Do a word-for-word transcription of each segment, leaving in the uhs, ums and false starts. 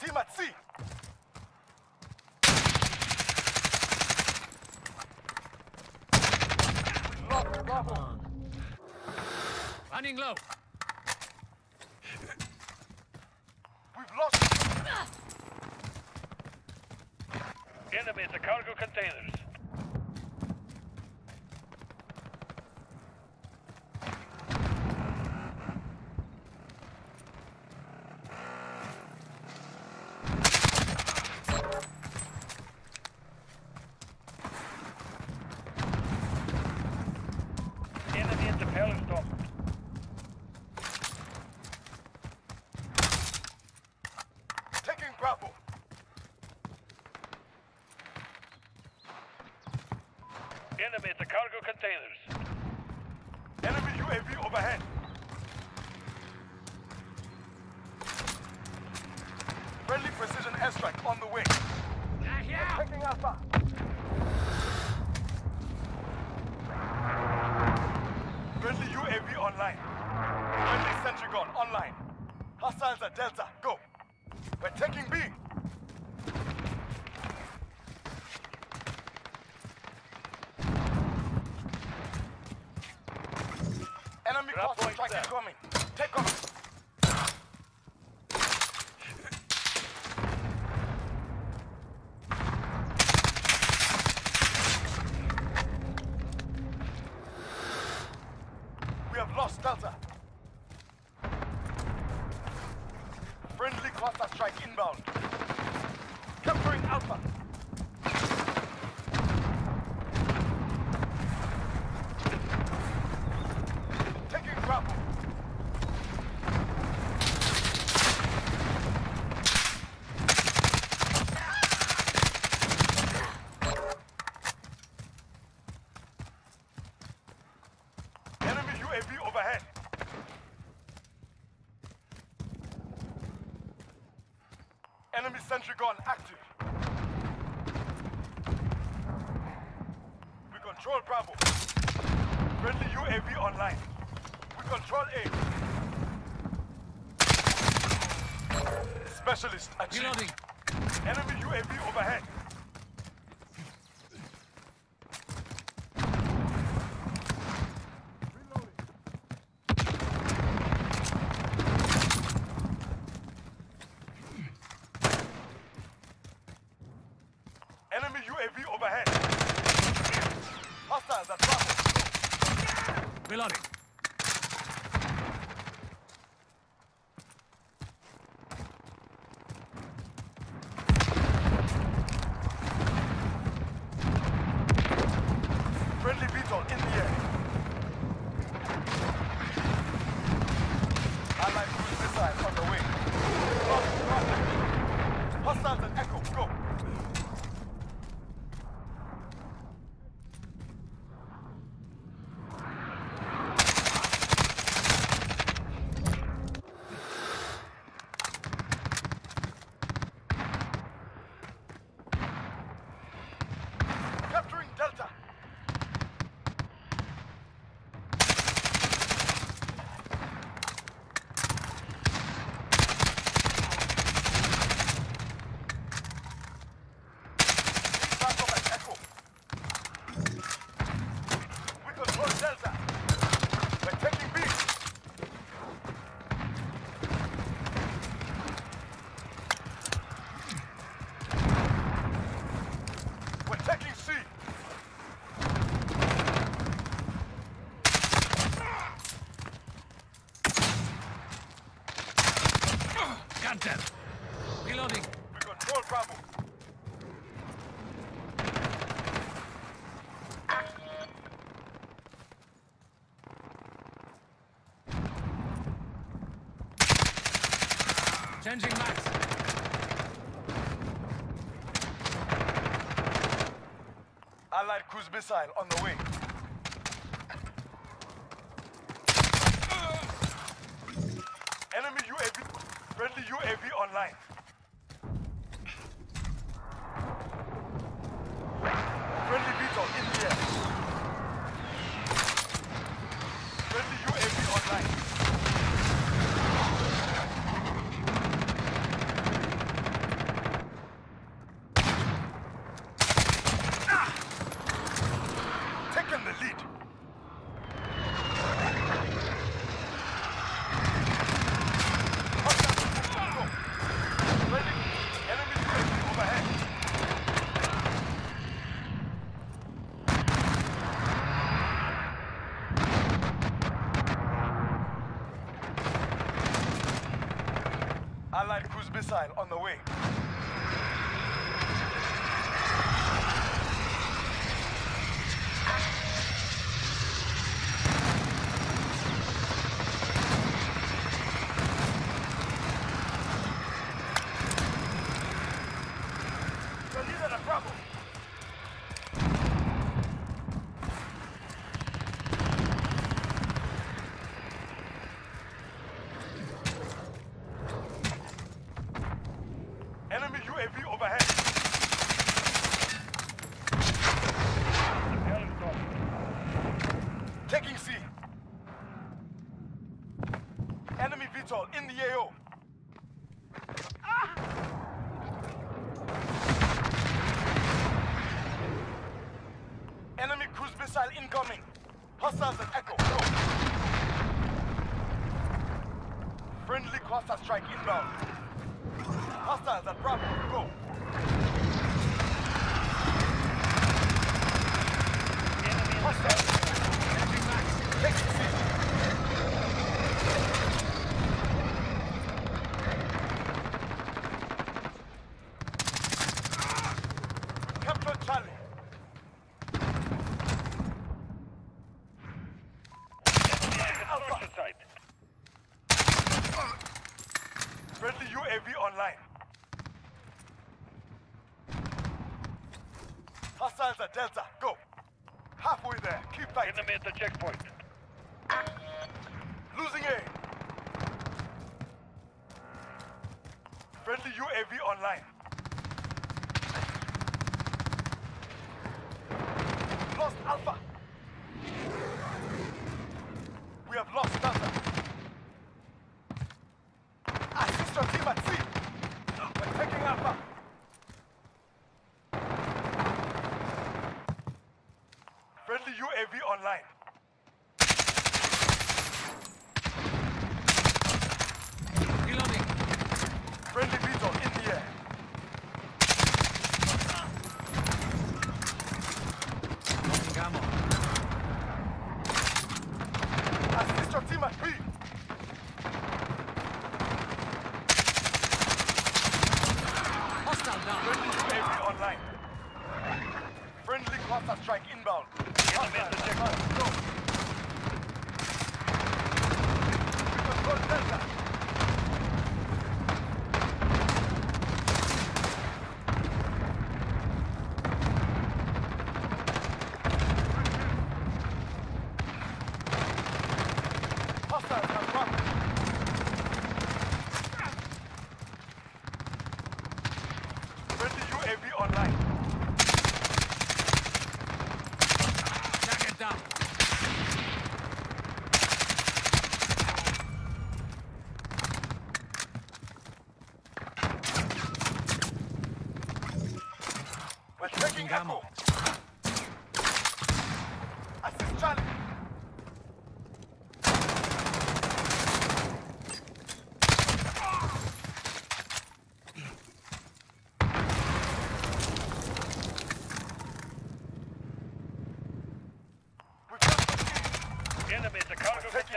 team at sea. Lock, bravo. Running low. We've lost. Enemy at the cargo containers. Enemy at the cargo containers. Enemy U A V overhead. Friendly precision airstrike on the way. Attacking Alpha. Friendly U A V online. Friendly Sentrygon online. Hostiles at Delta. Go. We're taking B. Enemy cluster strike is coming. Take cover. We have lost Delta. Friendly cluster strike inbound. Capturing Alpha. Enemy Sentrygon active. We control Bravo. Friendly U A V online. We control A. Specialist achieved. Reloading. Enemy U A V overhead. Enemy U A V overhead. Hostiles at Bravo. Reloading. Friendly Beetle in the air. Allied cruise missile on the way. Hostiles at Echo. Go. Reloading. We control Bravo. Changing max. Allied cruise missile on the way. Enemy U A V. Friendly U A V online. Friendly Beetle in the air. Friendly U A V online. Allied cruise missile on the way. In the A O. Ah. Enemy cruise missile incoming. Hostiles at Echo. Go. Friendly cluster strike inbound. Hostiles at Bravo. Go. Hostiles. Take the seat. Friendly U A V online. Hostiles at Delta, go. Halfway there, keep fighting. Enemy at the checkpoint. Losing A. Friendly U A V online. Lost Alpha. We have lost Delta. Team at sea. We're taking Alpha. Friendly U A V online. Reloading. Friendly Beetle in the air. Gamma. Assist your team at B. Online. Friendly cluster strike inbound. Enemy at the checkpoint. Go. We control Delta. Hostiles have dropped. Echo. Assist Charlie. Enemy at the cargo container. Assist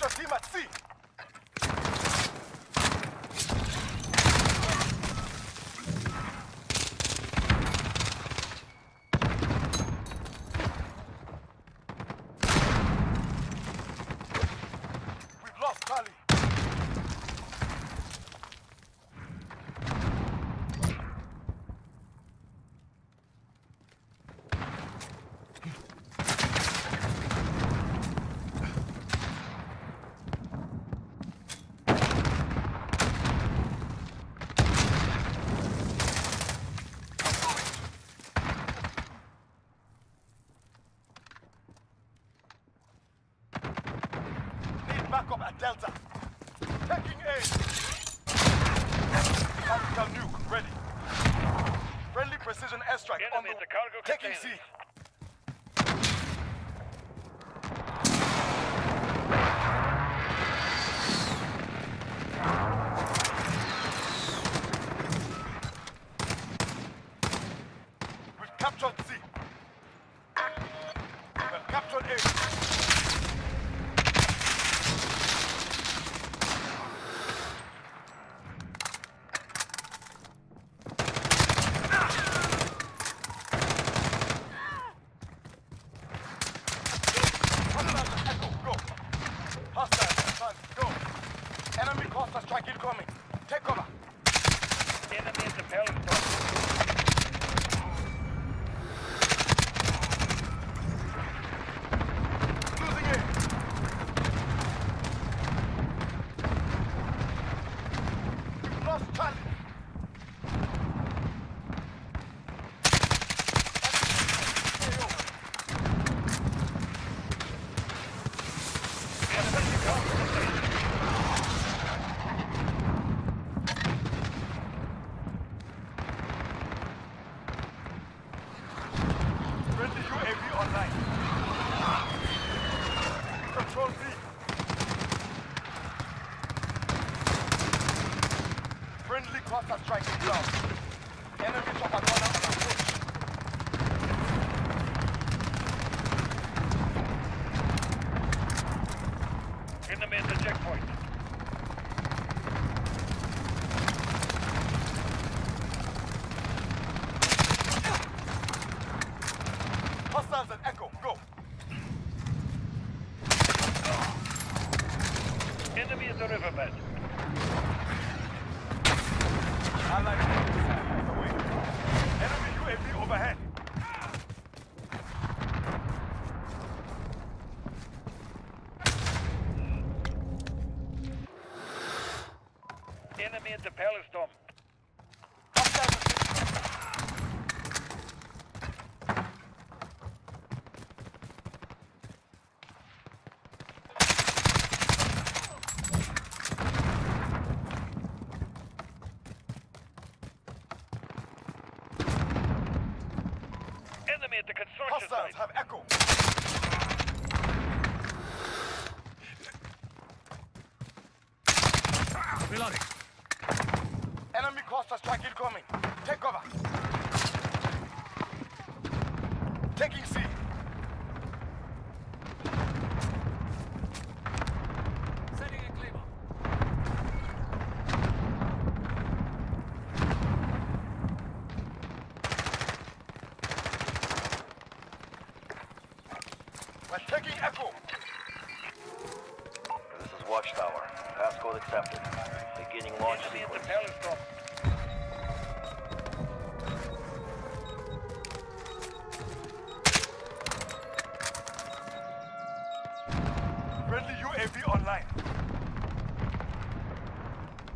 your team at sea. We've lost Charlie. Backup at Delta. Taking A. Tactical nuke ready. Friendly precision airstrike on the way. Taking C. Habt und übt. Hostiles have echo. Reloading. Enemy cluster strike incoming. Take cover. Taking C. Setting a cleaver. Taking Echo. This is Watchtower. Passcode accepted. Beginning launch sequence. Friendly U A V online.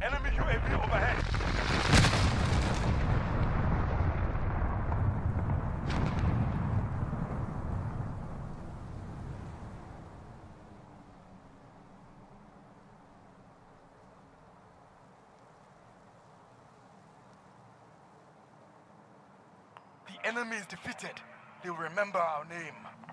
Enemy U A V overhead. Enemy is defeated. They will remember our name.